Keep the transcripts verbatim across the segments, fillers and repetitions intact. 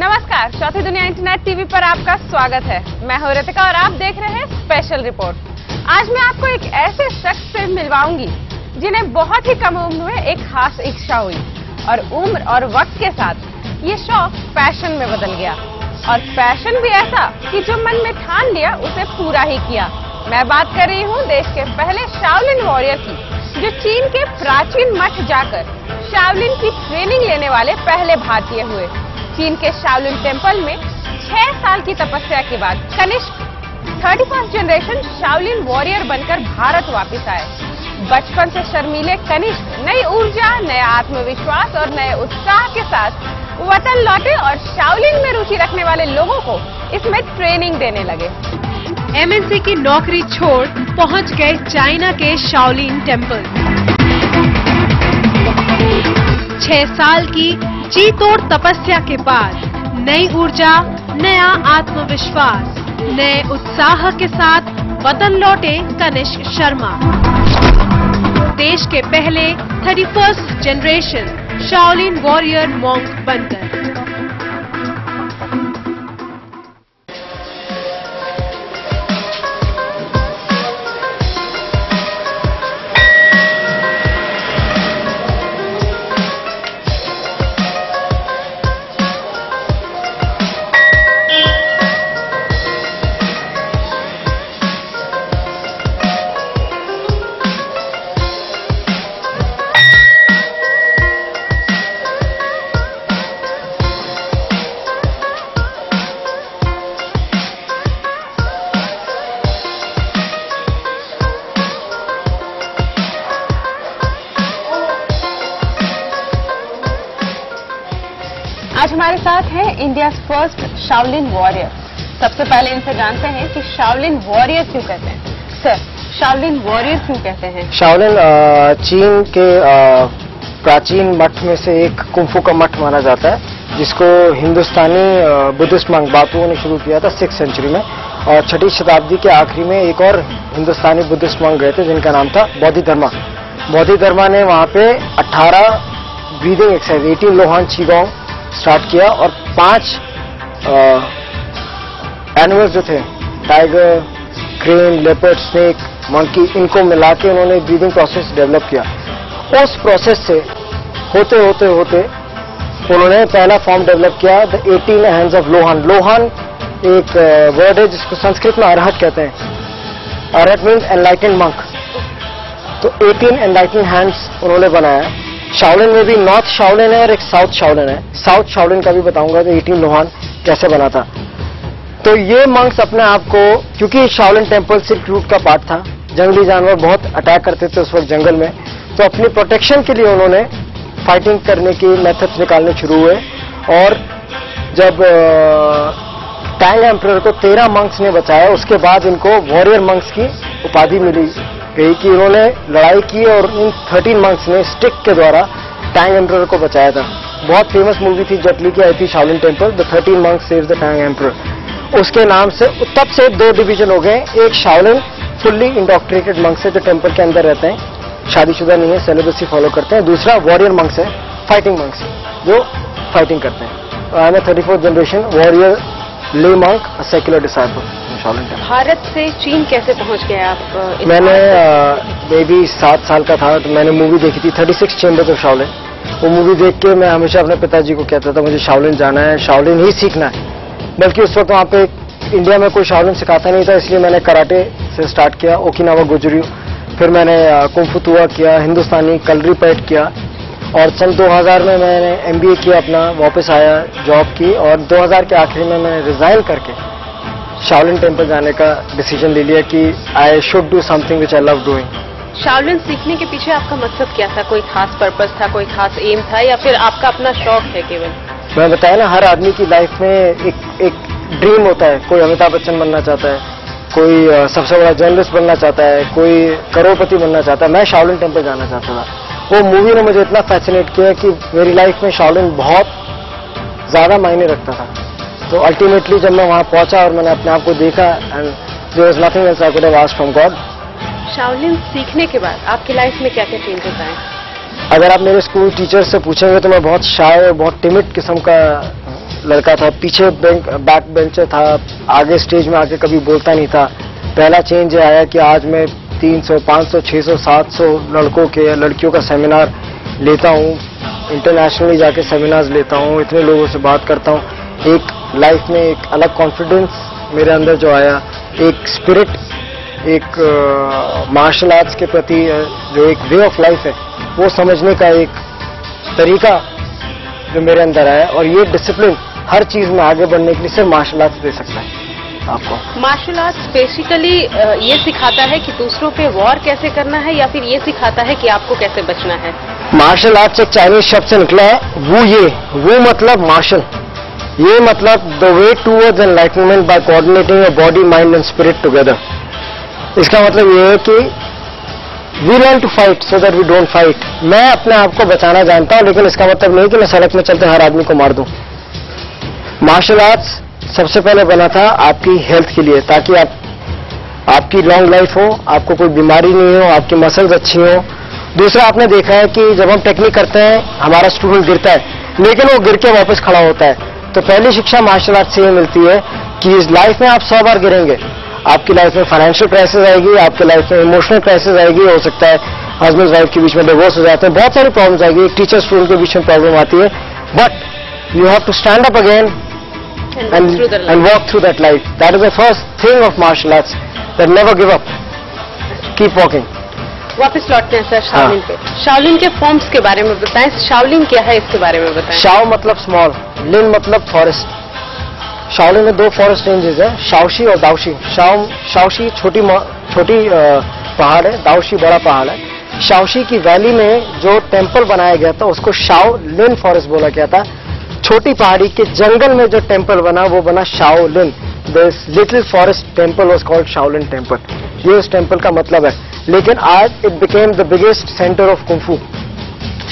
नमस्कार, चौथी दुनिया इंटरनेट टीवी पर आपका स्वागत है। मैं हूं रितिका और आप देख रहे हैं स्पेशल रिपोर्ट। आज मैं आपको एक ऐसे शख्स से मिलवाऊंगी जिन्हें बहुत ही कम उम्र में एक खास इच्छा हुई और उम्र और वक्त के साथ ये शौक पैशन में बदल गया और पैशन भी ऐसा कि जो मन में ठान लिया उसे पूरा ही किया। मैं बात कर रही हूँ देश के पहले शाओलिन वॉरियर की, जो चीन के प्राचीन मठ जाकर शाओलिन की ट्रेनिंग लेने वाले पहले भारतीय हुए। चीन के शाओलिन टेम्पल में छह साल की तपस्या के बाद Kanishk thirty first generation Shaolin warrior बनकर भारत वापस आए। बचपन से शर्मीले कनिष्क नई ऊर्जा, नया आत्मविश्वास और नए उत्साह के साथ वतन लौटे और शाओलिन में रुचि रखने वाले लोगों को इसमें ट्रेनिंग देने लगे। एमएनसी की नौकरी छोड़ पहुंच गए चाइना के शाओलिन टेम्पल। छह साल की जी तोड़ तपस्या के बाद नई ऊर्जा, नया आत्मविश्वास, नए उत्साह के साथ वतन लौटे कनिष्क शर्मा। देश के पहले thirty first generation Shaolin warrior monk बनकर। आज हमारे साथ हैं इंडिया फर्स्ट शाओलिन वॉरियर। सबसे पहले इनसे जानते हैं कि शाओलिन वॉरियर क्यों कहते हैं। सर, शाओलिन वॉरियर क्यों कहते हैं? शाओलिन चीन के प्राचीन मठ में से एक कुंफू का मठ माना जाता है, जिसको हिंदुस्तानी बुद्धिस्ट मंग बातुओं ने शुरू किया था सिक्स सेंचुरी में। और छठी शताब्दी के आखिरी में एक और हिंदुस्तानी बुद्धिस्ट मंग गए थे जिनका नाम था बोधिधर्मा। बोधिधर्मा ने वहाँ पे अट्ठारह breathing exercise eighteen Lohan qigong start किया और पांच एनिमल्स जो थे, tiger, crane, leopard, snake, monkey, इनको मिला के उन्होंने ब्रीदिंग प्रोसेस डेवलप किया। उस प्रोसेस से होते होते होते उन्होंने पहला फॉर्म डेवलप किया, the eighteen hands of Lohan. Lohan एक वर्ड है जिसको संस्कृत में अरहत कहते हैं। Arhat means enlightened monk. तो एटीन एनलाइटेंड हैंड्स उन्होंने बनाया। शाओलिन में भी नॉर्थ शाओलिन है और एक साउथ शाओलिन है। साउथ शाओलिन का भी बताऊंगा तो एटीन लोहान कैसे बना था। तो ये मंक्स अपने आप को, क्योंकि शाओलिन टेम्पल सिल्क रूट का पार्ट था, जंगली जानवर बहुत अटैक करते थे उस वक्त जंगल में, तो अपनी प्रोटेक्शन के लिए उन्होंने फाइटिंग करने के मेथड्स निकालने शुरू हुए। और जब टैंग एम्परर को तेरह मंक्स ने बचाया, उसके बाद इनको वॉरियर मंक्स की उपाधि मिली गई कि उन्होंने लड़ाई की और इन थर्टीन मंक्स ने स्टिक के द्वारा टैंग एम्परर को बचाया था। बहुत फेमस मूवी थी, जेटली की आई थी, Shaolin temple, the thirteen monks saves the Tang emperor. उसके नाम से तब से दो डिवीजन हो गए। एक शाओलिन फुल्ली इंडोक्ट्रेटेड मंक्स है जो टेम्पल के अंदर रहते हैं, शादीशुदा नहीं है, सेलिबेसी फॉलो करते हैं। दूसरा वॉरियर मंक्स है, फाइटिंग मंक्स, जो फाइटिंग करते हैं। Thirty fourth generation warrior lay monk secular disciple. Bharat से चीन कैसे पहुंच गए आप? मैंने बेबी सात साल का था तो मैंने मूवी देखी थी thirty six chambers of Shaolin. वो मूवी देख के मैं हमेशा अपने पिताजी को कहता था मुझे शाओलिन जाना है, शाओलिन ही सीखना है। बल्कि उस वक्त वहाँ पे इंडिया में कोई शाओलिन सिखाता नहीं था, इसलिए मैंने कराटे से स्टार्ट किया, ओकिनावा गोजू रियू। फिर मैंने कुंफू तुआ किया, हिंदुस्तानी कलरीपयट्टू किया और सन दो हज़ार में मैंने एम बी ए किया अपना, वापस आया, जॉब की और दो हज़ार के आखिरी में मैंने रिजाइन करके शाओलिन टेम्पल जाने का डिसीजन ले लिया कि I should do something which I love doing. Shaolin सीखने के पीछे आपका मकसद क्या था? कोई खास पर्पस था, कोई खास एम था, या फिर आपका अपना शौक है केवल? मैं बताया ना, हर आदमी की लाइफ में एक एक ड्रीम होता है। कोई अमिताभ बच्चन बनना चाहता है, कोई सबसे बड़ा जर्नलिस्ट बनना चाहता है, कोई करोड़पति बनना चाहता है। मैं शाओलिन टेम्पल जाना चाहता था। वो मूवी ने मुझे इतना फैसिनेट किया कि मेरी लाइफ में शाओलिन बहुत ज़्यादा मायने रखता था। तो अल्टीमेटली जब मैं वहाँ पहुँचा और मैंने अपने आप को देखा, and there was nothing else I could have asked from God. Shaolin सीखने के बाद आपकी लाइफ में क्या क्या चेंजेस आए? अगर आप मेरे स्कूल टीचर से पूछेंगे तो मैं बहुत शाय, बहुत टिमिड किस्म का लड़का था, पीछे बैक बेंचर था, आगे स्टेज में आके कभी बोलता नहीं था। पहला चेंज आया कि आज मैं तीन सौ, पाँच सौ, छह सौ, सात सौ लड़कों के लड़कियों का सेमिनार लेता हूँ, इंटरनेशनली जाके सेमिनार्स लेता हूँ, इतने लोगों से बात करता हूँ। एक लाइफ में एक अलग कॉन्फिडेंस मेरे अंदर जो आया, एक स्पिरिट, एक मार्शल आर्ट्स के प्रति जो एक वे ऑफ लाइफ है वो समझने का एक तरीका जो मेरे अंदर आया। और ये डिसिप्लिन हर चीज़ में आगे बढ़ने के लिए सिर्फ मार्शल आर्ट्स दे सकता है आपको। मार्शल आर्ट्स बेसिकली ये सिखाता है कि दूसरों पे वॉर कैसे करना है या फिर ये सिखाता है कि आपको कैसे बचना है? मार्शल आर्ट्स एक चाइनीज शब्द से निकला है, वो ये वो मतलब मार्शल, ये मतलब the way towards enlightenment by coordinating your body, mind and spirit together. इसका मतलब ये है कि we learn to fight so that we don't fight. मैं अपने आप को बचाना जानता हूँ, लेकिन इसका मतलब नहीं कि मैं सड़क में चलते हर आदमी को मार दूं। मार्शल आर्ट्स सबसे पहले बना था आपकी हेल्थ के लिए, ताकि आप आपकी लॉन्ग लाइफ हो, आपको कोई बीमारी नहीं हो, आपकी मसल्स अच्छी हो। दूसरा, आपने देखा है कि जब हम टेक्निक करते हैं हमारा स्टूडेंट गिरता है, लेकिन वो गिर के वापस खड़ा होता है। तो पहली शिक्षा मार्शल आर्ट से ये मिलती है कि इस लाइफ में आप सौ बार गिरेंगे। आपकी लाइफ में फाइनेंशियल क्राइसिस आएगी, आपकी लाइफ में इमोशनल क्राइसिस आएगी, हो सकता है हस्बैंड वाइफ के बीच में डिवोर्स हो जाते हैं, बहुत सारी प्रॉब्लम्स आएगी, एक टीचर स्टूडेंट के बीच में प्रॉब्लम आती है। But you have to stand up again And, and walk through that life. That is the first thing of martial arts. That never give up. Keep walking. वापस लौटते हैं sir Shaolin पे। Shaolin के forms के बारे में बताएं। Shaolin क्या है इसके बारे में बताएं। शाओ मतलब स्मॉल, लिन मतलब फॉरेस्ट। शाओलिन में दो फॉरेस्ट रेंजेस हैं, शाओशी और दाओशी। शाओ शाओशी छोटी छोटी पहाड़ है, दाओशी बड़ा पहाड़ है। शाओशी की वैली में जो टेम्पल बनाया गया था उसको शाओलिन फॉरेस्ट बोला गया था। छोटी पहाड़ी के जंगल में जो टेंपल बना वो बना Shaolin. This little forest temple was called Shaolin temple, ये उस टेंपल का मतलब है। लेकिन आज it became the biggest centre of kung fu.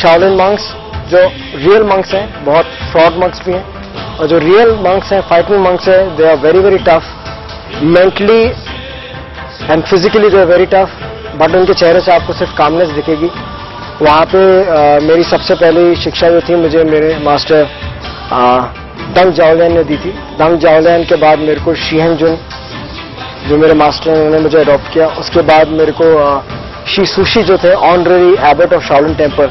Shaolin monks जो रियल मंक्स हैं, बहुत फ्रॉड मंक्स भी हैं, और जो रियल मंक्स हैं, फाइटिंग मंक्स हैं, they are very very tough mentally and physically, they are very tough. But उनके चेहरे से आपको सिर्फ कामनेस दिखेगी। वहाँ पे आ, मेरी सबसे पहली शिक्षा जो थी मुझे मेरे मास्टर दंग जाओलैन ने दी थी। दंग जाओलैन के बाद मेरे को शी हेंग जुन जो मेरे मास्टर हैं उन्होंने मुझे अडॉप्ट किया। उसके बाद मेरे को आ, शी सुशी जो थे honorary abbot of Shaolin temple,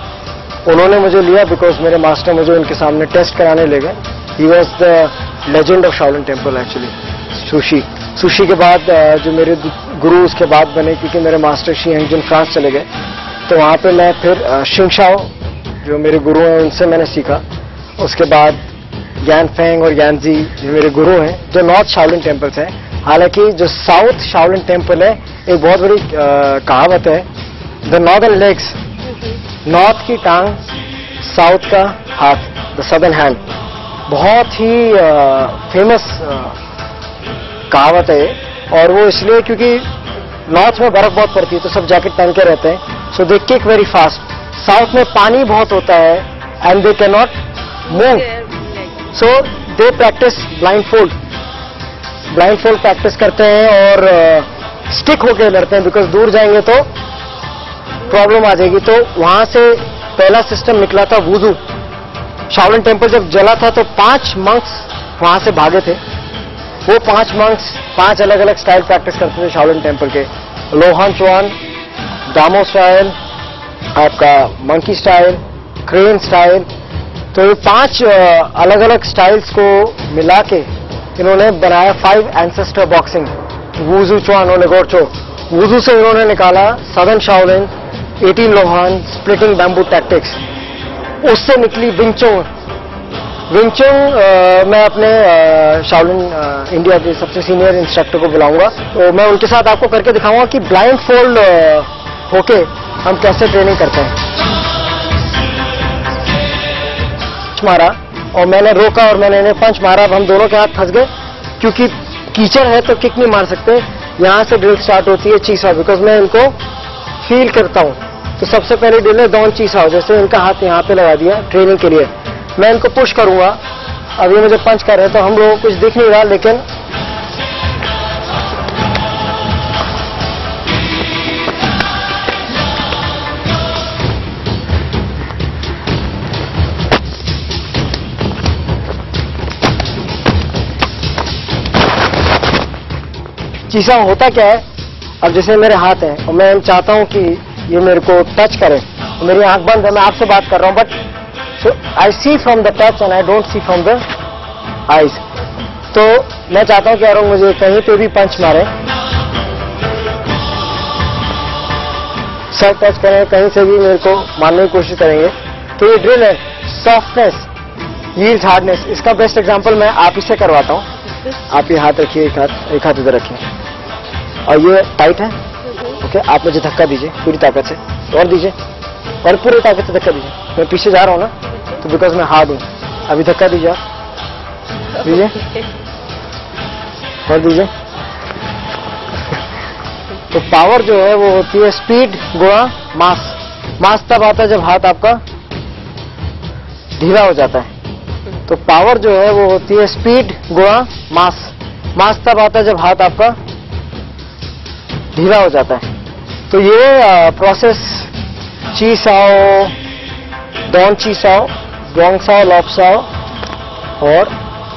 उन्होंने मुझे लिया बिकॉज मेरे मास्टर मुझे उनके सामने टेस्ट कराने ले गए। He was the legend of Shaolin temple actually सुशी। सुशी के बाद आ, जो मेरे गुरु उसके बाद बने, क्योंकि मेरे master Shi Heng Jun France चले गए। तो वहाँ पर मैं फिर शिंगशाओ जो मेरे गुरु हैं उनसे मैंने सीखा। उसके बाद ज्ञान फेंग और ज्ञान जी जो मेरे गुरु हैं, जो नॉर्थ शाओलिन टेम्पल्स हैं। हालांकि जो साउथ शाओलिन टेम्पल है, एक बहुत बड़ी कहावत है, द नॉर्दर्न लेग्स, नॉर्थ की टांग, साउथ का हाथ, द सदर्न हैंड। बहुत ही फेमस कहावत है, और वो इसलिए क्योंकि नॉर्थ में बर्फ बहुत पड़ती है तो सब जैकेट पहन के रहते हैं, so they kick very fast. South में पानी बहुत होता है and they can not move, so they practise blindfold. Blindfold practice करते हैं और स्टिक uh, होके लड़ते हैं, बिकॉज दूर जाएंगे तो प्रॉब्लम आ जाएगी। तो वहां से पहला सिस्टम निकला था वुजू। शाओलिन टेम्पल जब जला था तो पांच मंक्स वहां से भागे थे। वो पांच मंक्स पांच अलग अलग स्टाइल प्रैक्टिस करते थे शाओलिन टेम्पल के, लोहान चुआन, डामो स्टाइल, आपका मंकी स्टाइल, क्रेन स्टाइल। तो ये पांच अलग अलग स्टाइल्स को मिला के इन्होंने बनाया फाइव एंसेस्टर बॉक्सिंग। वुजू चुआन और गोरचो, वुजू से इन्होंने निकाला southern Shaolin, eighteen Lohan, splitting bamboo tactics. उससे निकली विंग चोंग। विंग चोंग मैं अपने शाओलिन इंडिया के सबसे सीनियर इंस्ट्रक्टर को बुलाऊंगा, तो मैं उनके साथ आपको करके दिखाऊंगा कि ब्लाइंड फोल्ड होके हम कैसे ट्रेनिंग करते हैं। मारा और मैंने रोका और मैंने इन्हें पंच मारा। अब हम दोनों के हाथ फंस गए, क्योंकि कीचड़ है तो किक नहीं मार सकते। यहाँ से ड्रिल स्टार्ट होती है चीसा, बिकॉज मैं इनको फील करता हूँ। तो सबसे पहले ड्रिल है डॉन चीसा, जैसे इनका हाथ यहाँ पे लगा दिया ट्रेनिंग के लिए। मैं इनको पुश करूंगा, अब ये मुझे पंच कर रहे हैं तो हम लोगों को कुछ दिख नहीं रहा, लेकिन कीसा होता क्या है, अब जैसे मेरे हाथ हैं और मैं चाहता हूँ कि ये मेरे को टच करे, मेरी आंख बंद है, मैं आपसे बात कर रहा हूँ, but so I see from the touch and I don't see from the eyes. तो मैं चाहता हूँ कि और मुझे कहीं पे भी पंच मारे, सर टच करें, कहीं से भी मेरे को मारने की कोशिश करेंगे। तो ये ड्रिल है सॉफ्टनेस यील्ड्स हार्डनेस, इसका बेस्ट एग्जाम्पल मैं आप ही से करवाता हूँ। आप ये हाथ रखिए, एक हाथ एक हाथ इधर रखिए, और ये टाइट है, ओके। आप मुझे धक्का दीजिए पूरी ताकत से, और दीजिए, और पूरी ताकत से धक्का दीजिए। मैं पीछे जा रहा हूँ ना, तो बिकॉज मैं हार्ड हूँ। अभी धक्का दीजिए, आप दीजिए, और दीजिए। तो पावर जो है वो होती है स्पीड गुणा मास। मास तब आता है जब हाथ आपका ढीला हो जाता है। तो पावर जो है वो होती है स्पीड गुणा मास। मास तब आता है जब हाथ आपका ढीला हो जाता है। तो ये आ, process chi sao, dan chi sao, dong sao, lop sao और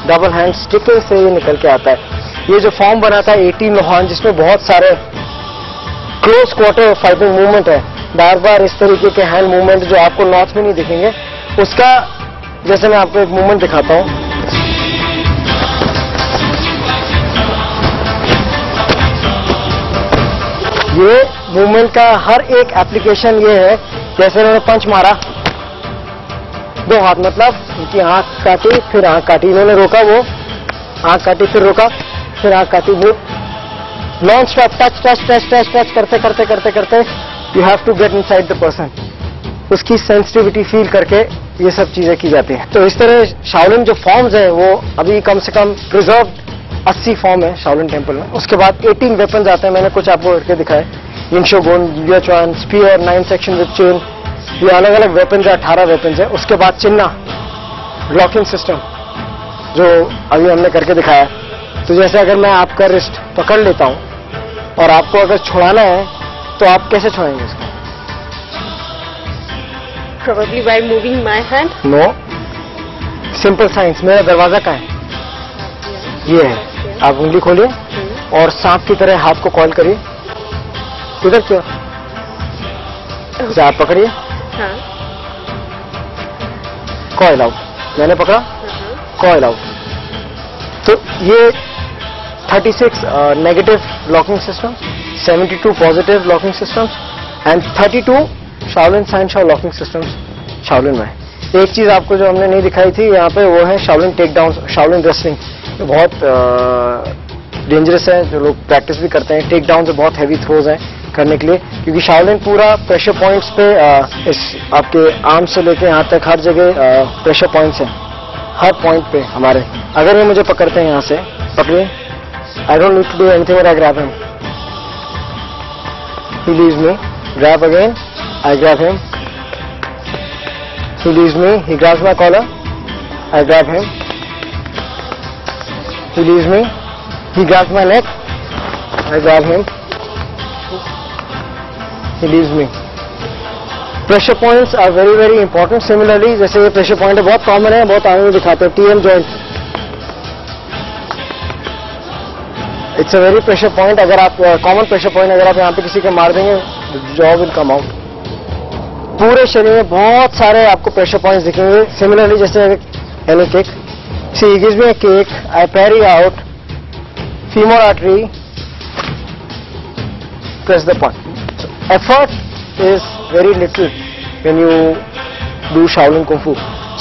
डबल हैंड स्टिकिंग से ये निकल के आता है। ये जो फॉर्म बना था अठारह लोहान, जिसमें बहुत सारे क्लोज क्वार्टर फाइटिंग मूवमेंट है, बार बार इस तरीके के हैंड मूवमेंट जो आपको नॉर्थ में नहीं दिखेंगे। उसका जैसे मैं आपको एक मूवमेंट दिखाता हूँ, ये मूवमेंट का हर एक एप्लीकेशन ये है। जैसे इन्होंने पंच मारा, दो हाथ, मतलब इनकी आंख काटी फिर आंख काटी, इन्होंने रोका वो आंख काटी, फिर रोका फिर आंख काटी, वो non stop touch touch touch touch touch करते करते करते करते you have to get inside the person. उसकी सेंसिटिविटी फील करके ये सब चीजें की जाती हैं। तो इस तरह शाओलिन जो फॉर्म्स है वो अभी कम से कम प्रिजर्व अस्सी फॉर्म है शाओलिन टेम्पल में। उसके बाद अठारह वेपन्स आते हैं, मैंने कुछ आपको करके दिखाए, यिंगशो गोन, Wuzu quan, spear, nine section with chain, ये अलग अलग वेपन्स है, अठारह वेपन्स है। उसके बाद चिन्ना ब्लॉकिंग सिस्टम जो अभी हमने करके दिखाया। तो जैसे अगर मैं आपका रिस्ट पकड़ लेता हूँ और आपको अगर छुड़ाना है तो आप कैसे छुड़ाएंगे इसको? Probably by moving my hand? No. Simple science. मेरा दरवाजा कहाँ है? ये है, आप उंगली खोलिए और सांप की तरह हाथ को कॉल करिए, इधर क्यों आप पकड़िए, हाँ। कॉल आउट, मैंने पकड़ा, कॉल आउट। तो ये छत्तीस नेगेटिव लॉकिंग सिस्टम, बहत्तर पॉजिटिव लॉकिंग सिस्टम्स एंड बत्तीस शाओलिन साइंशाओ लॉकिंग सिस्टम्स शाओलिन में। एक चीज आपको जो हमने नहीं दिखाई थी यहाँ पे, वो है शाओलिन टेकडाउन, शाओलिन रेस्लिंग। बहुत डेंजरस है, जो लोग प्रैक्टिस भी करते हैं। टेकडाउन से बहुत हैवी थ्रोज हैं करने के लिए, क्योंकि शाओलिन पूरा प्रेशर पॉइंट्स पे आ, इस आपके आर्म से लेके यहाँ तक हर जगह प्रेशर पॉइंट्स हैं, हर पॉइंट पे हमारे। अगर ये मुझे पकड़ते हैं यहाँ से, पकड़िए, I don't need to do anything, I grab him, he leaves me, grab again, I grab him, he leaves me, he grabs my collar, I grab him, he leaves me, he grabs my neck, I grab him, he leaves me. Pressure points are very very important. Similarly, जैसे ये pressure point है, बहुत common है, बहुत आम दिखाते हैं, T M joint, it's a very pressure point. अगर आप common pressure point, अगर आप यहाँ पे किसी को मार देंगे, jaw will come out. पूरे शरीर में बहुत सारे आपको प्रेशर पॉइंट्स दिखेंगे। सिमिलरली जैसे any kick, she gives me a kick, I parry out, femoral artery, press the point. Effort is very little when you do Shaolin kung fu,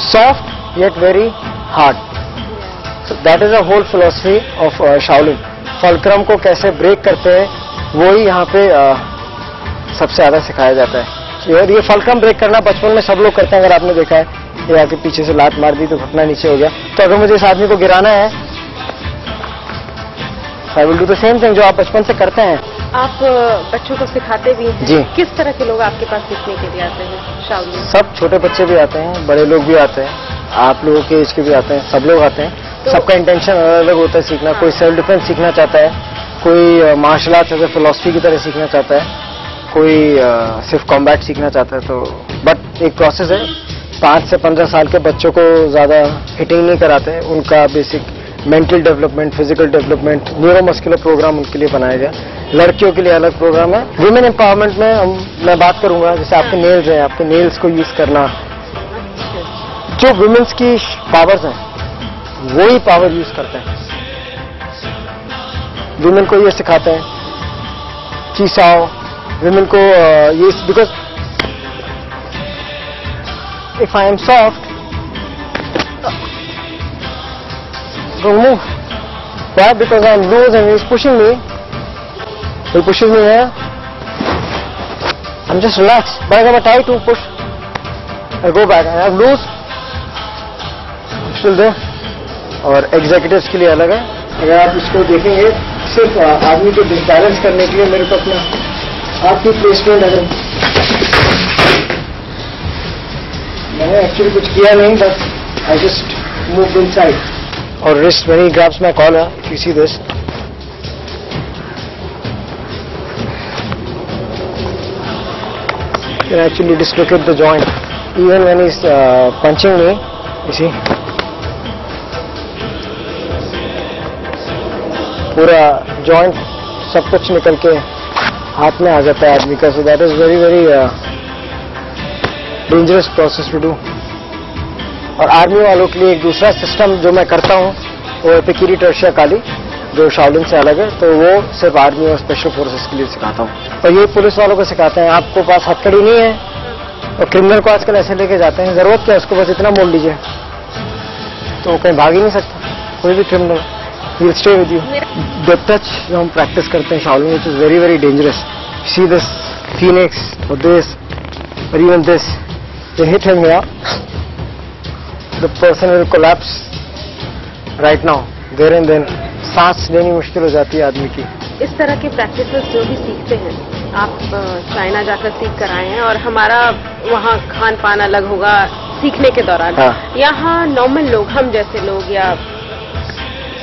soft yet very hard. That is a whole philosophy of Shaolin. Fulcrum को कैसे break करते हैं वही यहाँ पे uh, सबसे ज्यादा सिखाया जाता है। और ये फल्क्रम ब्रेक करना बचपन में सब लोग करते हैं, अगर आपने देखा है, ये आके पीछे से लात मार दी तो घुटना नीचे हो गया। तो अगर मुझे इस आदमी को गिराना है, I will do the same thing जो आप बचपन से करते हैं। आप बच्चों को सिखाते भी हैं जी? किस तरह के लोग आपके पास सीखने के लिए आते हैं शाओलिन? सब, छोटे बच्चे भी आते हैं, बड़े लोग भी आते हैं, आप लोगों के एज के भी आते हैं, सब लोग आते हैं। तो सबका इंटेंशन अलग अलग होता है सीखना। कोई सेल्फ डिफेंस सीखना चाहता है, कोई martial arts as a philosophy की तरह सीखना चाहता है, कोई आ, सिर्फ कॉम्बैट सीखना चाहता है। तो बट एक प्रोसेस है, पाँच से पंद्रह साल के बच्चों को ज़्यादा हिटिंग नहीं कराते, उनका basic mental development, physical development, neuromuscular programme उनके लिए बनाया गया। लड़कियों के लिए अलग प्रोग्राम है। वुमेन एम्पावरमेंट में हम मैं बात करूंगा जैसे आपके नेल्स हैं, आपके नेल्स को यूज करना, जो वुमेन्स की पावर्स हैं वो ही पावर यूज करते हैं। वुमेन को ये सिखाते हैं चीसाओ, वुमेन को ये, because if I am soft don't move. Why? Because I am loose and he is pushing me. He pushes me here. I'm just relaxed. But if I try to push, I go back. I am loose. I'm still there. और executives के लिए अलग है। अगर आप इसको देखेंगे, सिर्फ आदमी को डिसबैलेंस करने के लिए मेरे को अपना आपकी प्लेसमेंट अगर मैंने एक्चुअली कुछ किया नहीं, बस I just moved inside. और रिस्ट वेनी ग्राफ्स में कॉल है, किसी this can actually dislocate the joint even when is punching में। इसी पूरा जॉइंट सब कुछ निकल के हाथ में आ जाता है आदमी का। So that is very very dangerous process to do. और आर्मी वालों के लिए एक दूसरा सिस्टम जो मैं करता हूँ वो है पेकिटी तिरसिया काली, जो शाओलिन से अलग है। तो वो सिर्फ आर्मी और स्पेशल फोर्सेस के लिए सिखाता हूँ। और ये पुलिस वालों को सिखाते हैं, आपको पास हथकड़ी नहीं है। और क्रिमिनल को आजकल ऐसे लेके जाते हैं, जरूरत क्या है उसको, बस इतना मोड़ लीजिए तो वो कहीं भाग ही नहीं सकता, कोई भी criminal will stay with you. Death touch जो हम प्रैक्टिस करते हैं Shaolin, which is very very dangerous. See this phoenix और दिस और even this, they hit him here, the person will collapse right now there and then. सांस लेनी मुश्किल हो जाती है आदमी की। इस तरह के प्रैक्टिसेस जो भी सीखते हैं आप चाइना जाकर सीख कर आए हैं, और हमारा वहाँ खान पान अलग होगा सीखने के दौरान। हाँ। यहाँ नॉर्मल लोग, हम जैसे लोग या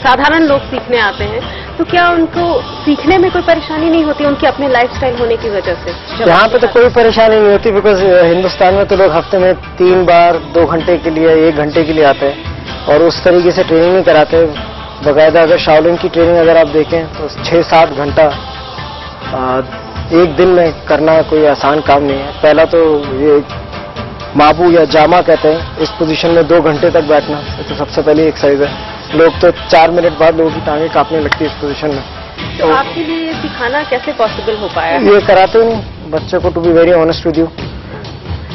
साधारण लोग सीखने आते हैं, तो क्या उनको सीखने में कोई परेशानी नहीं होती उनकी अपने लाइफस्टाइल होने की वजह से? यहाँ पे तो कोई परेशानी नहीं होती, बिकॉज हिंदुस्तान में तो लोग हफ्ते में तीन बार दो घंटे के लिए, एक घंटे के लिए आते हैं और उस तरीके से ट्रेनिंग नहीं कराते बकायदा। अगर शाओलिन की ट्रेनिंग अगर आप देखें तो छः सात घंटा एक दिन में करना कोई आसान काम नहीं है। पहला तो ये माबू या जामा कहते हैं, इस पोजीशन में दो घंटे तक बैठना, तो सबसे पहली एक्सरसाइज है। लोग तो चार मिनट बाद लोगों की टांगे कांपने लगती है इस पोजीशन में। तो आपके लिए ये सिखाना कैसे पॉसिबल हो पाया? ये कराते ही नहीं बच्चों को, to be very honest with you.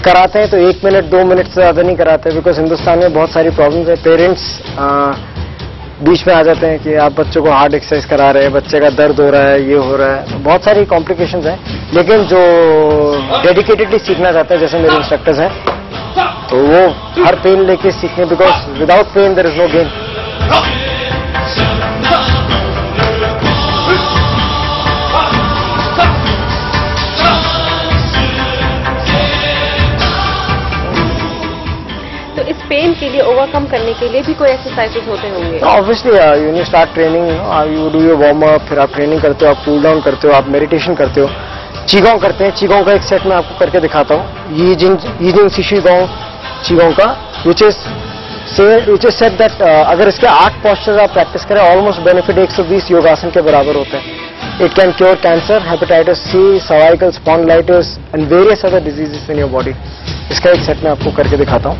कराते हैं तो एक मिनट दो मिनट से ज़्यादा नहीं कराते, बिकॉज हिंदुस्तान में बहुत सारी प्रॉब्लम्स है। पेरेंट्स बीच में आ जाते हैं कि आप बच्चों को हार्ड एक्सरसाइज करा रहे हैं, बच्चे का दर्द हो रहा है, ये हो रहा है, बहुत सारी कॉम्प्लिकेशंस हैं। लेकिन जो डेडिकेटेडली सीखना चाहते हैं, जैसे मेरे इंस्ट्रक्टर्स हैं, तो वो हर पेन लेके सीखने, because without pain there is no gain. Pain के लिए ओवरकम करने के लिए भी कोई एक्सरसाइजेस होते होंगे? Obviously you know start training, you do your warm up, फिर आप ट्रेनिंग करते हो, आप कूल डाउन करते हो, आप मेडिटेशन करते हो, चीगोंग करते हैं। चीगोंग का एक सेट मैं आपको करके दिखाता हूँ। ये जिन ये जिन शिशु गांव चीगोंग का which is which is set that अगर इसके आठ पॉस्चर आप प्रैक्टिस करें, ऑलमोस्ट बेनिफिट एक सौ बीस योगासन के बराबर होते हैं। It can cure cancer, hepatitis C, cervical spondylitis and various other diseases in your body. इसका एक सेट मैं आपको करके दिखाता हूँ।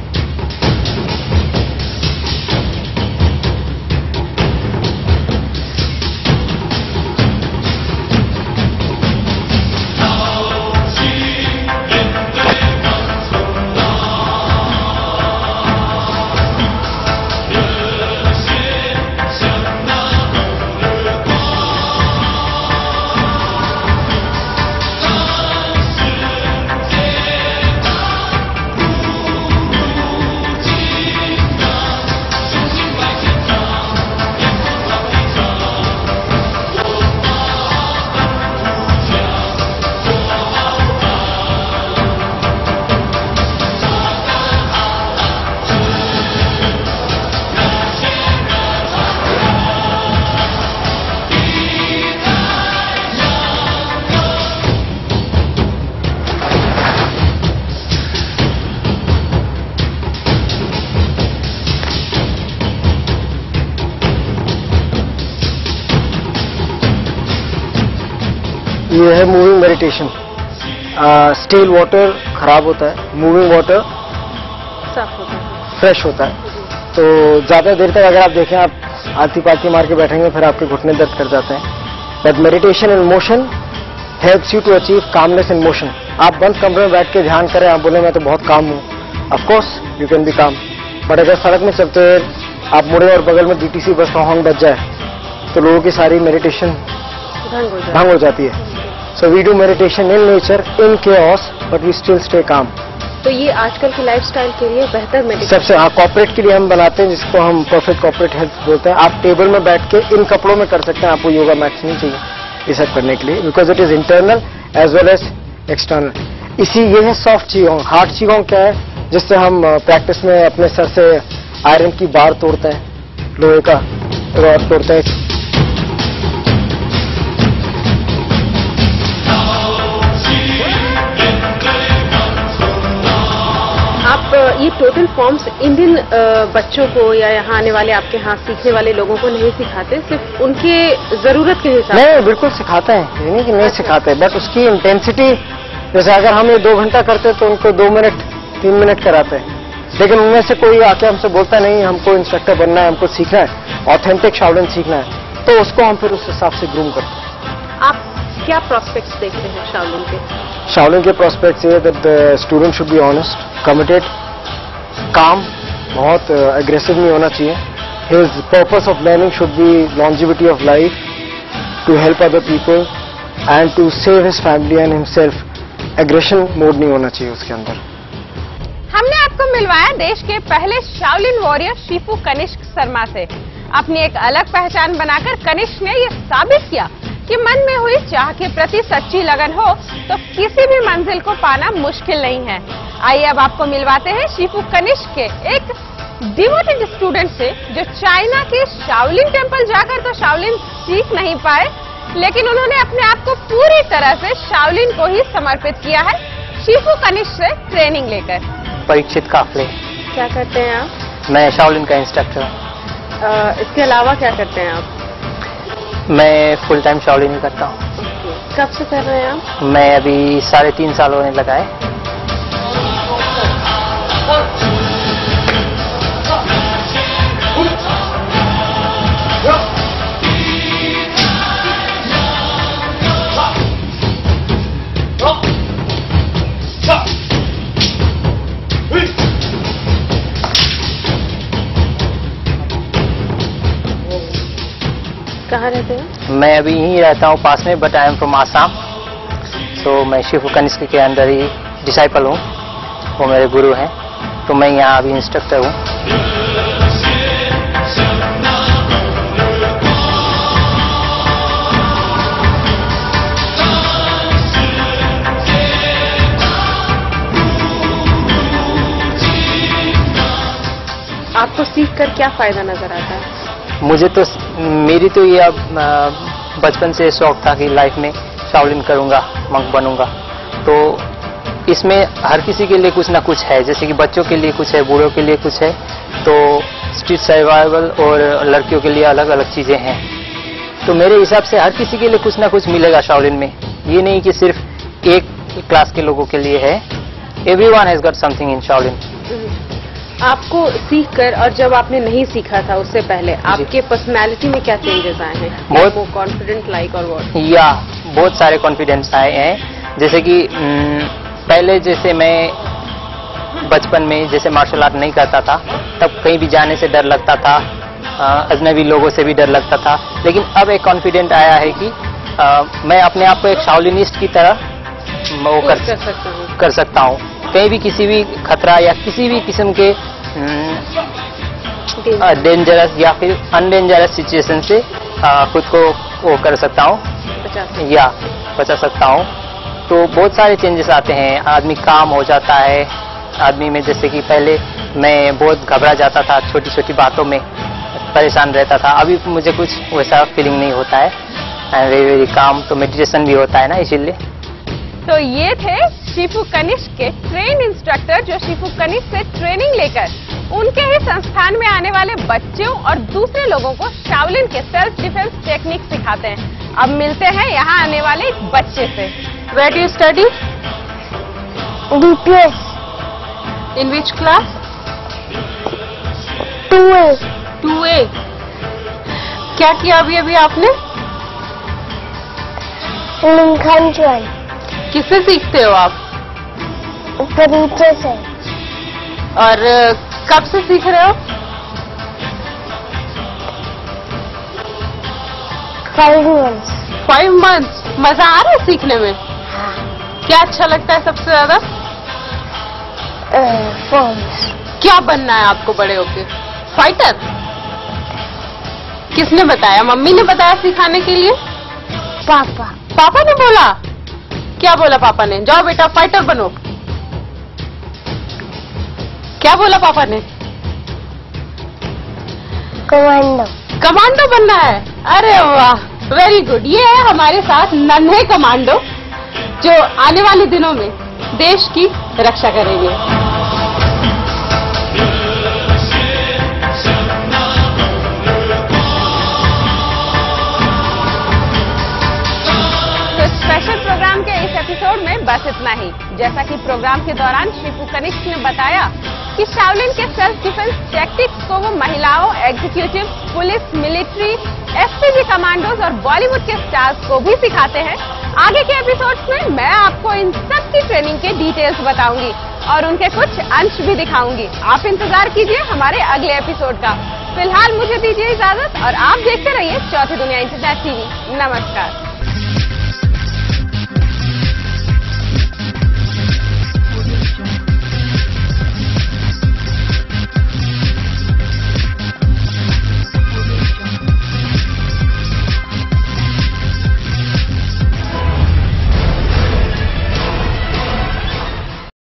ये है मूविंग मेडिटेशन। स्टील वाटर खराब होता है, मूविंग वाटर साफ होता है, फ्रेश होता है। तो ज़्यादा देर तक अगर आप देखें, आप आती पाती मार के बैठेंगे फिर आपके घुटने दर्द कर जाते हैं। But meditation in motion helps you to achieve calmness in motion. आप बंद कमरे में बैठ के ध्यान करें, आप बोले मैं तो बहुत काम हूँ, of course you can be calm. But अगर सड़क में चलते हुए आप मुड़े और बगल में डीटीसी बस का हॉर्न बज जाए तो लोगों की सारी मेडिटेशन भंग हो जाती है। So we do meditation in nature, in chaos, but we still stay calm. तो ये आजकल की लाइफस्टाइल के लिए बेहतर मेडिटेशन सबसे। हाँ, कॉर्पोरेट के लिए हम बनाते हैं जिसको हम परफेक्ट कॉर्पोरेट हेल्थ बोलते हैं। आप टेबल में बैठ के इन कपड़ों में कर सकते हैं, आपको योगा मैट्स नहीं चाहिए ये सब करने के लिए, because it is internal as well as external. इसी ये है सॉफ्ट चीगोंग। हार्ड चीगोंग क्या है? जिससे हम प्रैक्टिस में अपने सर से आयरन की बार तोड़ते हैं, लोहे का रॉड तोड़ते हैं। ये टोटल फॉर्म्स इंडियन बच्चों को या यहाँ आने वाले आपके यहाँ सीखने वाले लोगों को नहीं सिखाते, सिर्फ उनके जरूरत के हिसाब से? नहीं, बिल्कुल सिखाते हैं, ये नहीं कि नहीं सिखाते, बट उसकी इंटेंसिटी, जैसे अगर हम ये दो घंटा करते तो उनको दो मिनट तीन मिनट कराते हैं। लेकिन उनमें से कोई आके हमसे बोलता नहीं हमको इंस्ट्रक्टर बनना है, हमको सीखना है, ऑथेंटिक शाओलिन सीखना है, तो उसको हम फिर उस हिसाब से ग्रूम करते हैं। आप क्या प्रॉस्पेक्ट्स देखते हैं शाओलिन के? शाओलिन के प्रॉस्पेक्ट्स ये that the student should be honest, committed, calm, बहुत एग्रेसिव नहीं होना चाहिए। His purpose of learning should be longevity of life, to help other people and to save his family and himself. Aggression mode नहीं होना चाहिए उसके अंदर। हमने आपको मिलवाया देश के पहले Shaolin warrior Shifu Kanishk Sharma से। अपनी एक अलग पहचान बनाकर कनिष्क ने यह साबित किया कि मन में हुई चाह के प्रति सच्ची लगन हो तो किसी भी मंजिल को पाना मुश्किल नहीं है। आइए अब आपको मिलवाते हैं शिफू कनिष्क के एक डिवोटेड स्टूडेंट से, जो चाइना के शाओलिन टेम्पल जाकर तो शाओलिन सीख नहीं पाए, लेकिन उन्होंने अपने आप को पूरी तरह से शाओलिन को ही समर्पित किया है। शिफू कनिष्क से ट्रेनिंग लेकर। परीक्षित काफले। क्या करते हैं आप? मैं शाओलिन का इंस्ट्रक्टर हूँ। इसके अलावा क्या करते हैं आप? मैं फुल टाइम शाओलिन करता हूँ। okay. कब से कर रहे हैं आप? मैं अभी साढ़े तीन साल होने लगा है। कहाँ रहते हैं? मैं अभी यहीं रहता हूँ पास में, but I am from Assam. सो मैं शिफू कनिष्क के अंदर ही डिसाइपल हूँ, वो मेरे गुरु हैं, तो मैं यहाँ अभी इंस्ट्रक्टर हूँ। आपको सीख कर क्या फायदा नजर आता है? मुझे तो, मेरी तो ये बचपन से शौक था कि लाइफ में शाओलिन करूँगा, मंक बनूँगा। तो इसमें हर किसी के लिए कुछ ना कुछ है, जैसे कि बच्चों के लिए कुछ है, बूढ़ों के लिए कुछ है, तो स्ट्रीट सर्वाइवल और लड़कियों के लिए अलग अलग चीज़ें हैं। तो मेरे हिसाब से हर किसी के लिए कुछ ना कुछ मिलेगा शाओलिन में, ये नहीं कि सिर्फ एक क्लास के लोगों के लिए है। Everyone has got something in Shaolin. आपको सीखकर और जब आपने नहीं सीखा था उससे पहले आपके पर्सनालिटी में क्या चेंजेस आए हैं? बहुत कॉन्फिडेंट लाइक और व्हाट? या बहुत सारे कॉन्फिडेंस आए हैं। जैसे कि पहले, जैसे मैं बचपन में जैसे मार्शल आर्ट नहीं करता था, तब कहीं भी जाने से डर लगता था, अजनबी लोगों से भी डर लगता था, लेकिन अब एक कॉन्फिडेंट आया है कि आ, मैं अपने आप को एक शाओलिनिस्ट की तरह वो कर, कर सकता हूँ। कहीं भी किसी भी खतरा या किसी भी किस्म के डेंजरस या फिर अनडेंजरस सिचुएशन से खुद को वो कर सकता हूँ या बचा सकता हूँ। तो बहुत सारे चेंजेस आते हैं, आदमी काम हो जाता है आदमी में। जैसे कि पहले मैं बहुत घबरा जाता था, छोटी छोटी बातों में परेशान रहता था, अभी मुझे कुछ वैसा फीलिंग नहीं होता है। I am very very calm, तो मेडिटेशन भी होता है ना, इसीलिए। तो ये थे शिफू कनिष्क के ट्रेन इंस्ट्रक्टर, जो शिफू कनिष्क से ट्रेनिंग लेकर उनके ही संस्थान में आने वाले बच्चों और दूसरे लोगों को शाओलिन के सेल्फ डिफेंस टेक्निक सिखाते हैं। अब मिलते हैं यहाँ आने वाले एक बच्चे से। Where do you study? D P S. In which class? two A. two A. क्या किया अभी अभी आपने? लिंकन ज्वाइन। किससे सीखते हो आप? टीचर से। और कब से सीख रहे हो? Five months. Five months. मजा आ रहा है सीखने में? हाँ। क्या अच्छा लगता है सबसे ज्यादा? फॉर्म्स। क्या बनना है आपको बड़े होके? फाइटर? किसने बताया? मम्मी ने बताया सिखाने के लिए? पापा। पापा ने बोला? क्या बोला पापा ने? जाओ बेटा फाइटर बनो। क्या बोला पापा ने? कमांडो। कमांडो बनना है? अरे वाह, वेरी गुड। ये है हमारे साथ नन्हे कमांडो जो आने वाले दिनों में देश की रक्षा करेंगे। तो स्पेशल प्रोग्राम के इस एपिसोड में बस इतना ही। जैसा कि प्रोग्राम के दौरान शिफू कनिष्क ने बताया कि शाओलिन के सेल्फ डिफेंस टैक्टिक्स को वो महिलाओं, executive, police, military, SPG commandos और बॉलीवुड के स्टार्स को भी सिखाते हैं। आगे के एपिसोड्स में मैं आपको इन सब की ट्रेनिंग के डिटेल्स बताऊंगी और उनके कुछ अंश भी दिखाऊंगी। आप इंतजार कीजिए हमारे अगले एपिसोड का। फिलहाल मुझे दीजिए इजाजत और आप देखते रहिए चौथी दुनिया इंटरनेट टीवी। नमस्कार।